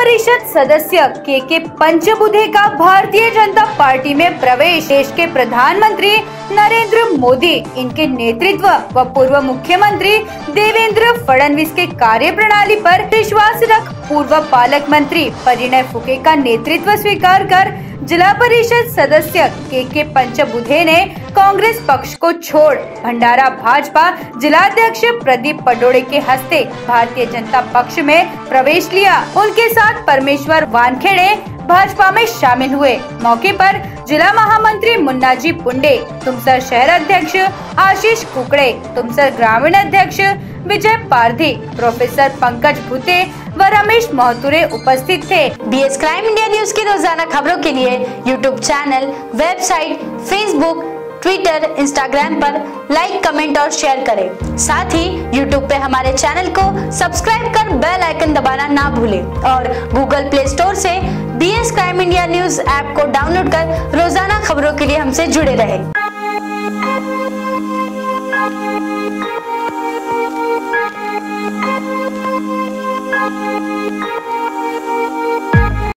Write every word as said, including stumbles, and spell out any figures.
परिषद सदस्य के. के. पंचबूधे का भारतीय जनता पार्टी में प्रवेश. देश के प्रधानमंत्री नरेंद्र मोदी, इनके नेतृत्व व पूर्व मुख्यमंत्री देवेंद्र फडणवीस के कार्यप्रणाली पर विश्वास रख पूर्व पालक मंत्री परिणय फुके का नेतृत्व स्वीकार कर जिला परिषद सदस्य के. के. पंचबूधे ने कांग्रेस पक्ष को छोड़ भंडारा भाजपा जिलाध्यक्ष प्रदीप पडोडे के हस्ते भारतीय जनता पक्ष में प्रवेश लिया. उनके साथ परमेश्वर वानखेड़े भाजपा में शामिल हुए. मौके पर जिला महामंत्री मुन्नाजी पुंडे, तुमसर शहर अध्यक्ष आशीष कुकड़े, तुमसर ग्रामीण अध्यक्ष विजय पारधी, प्रोफेसर पंकज भूते व रमेश मोहतुरे उपस्थित थे. बीएस क्राइम इंडिया न्यूज की रोजाना खबरों के लिए YouTube channel, website, Facebook, Twitter, Instagram पर लाइक, कमेंट और शेयर करें. साथ ही यूट्यूब पे हमारे चैनल को सब्सक्राइब कर बेल आइकन दबाना ना भूलें और गूगल प्ले स्टोर से BS crime India news app को डाउनलोड कर रोजाना खबरों के लिए हमसे जुड़े रहें.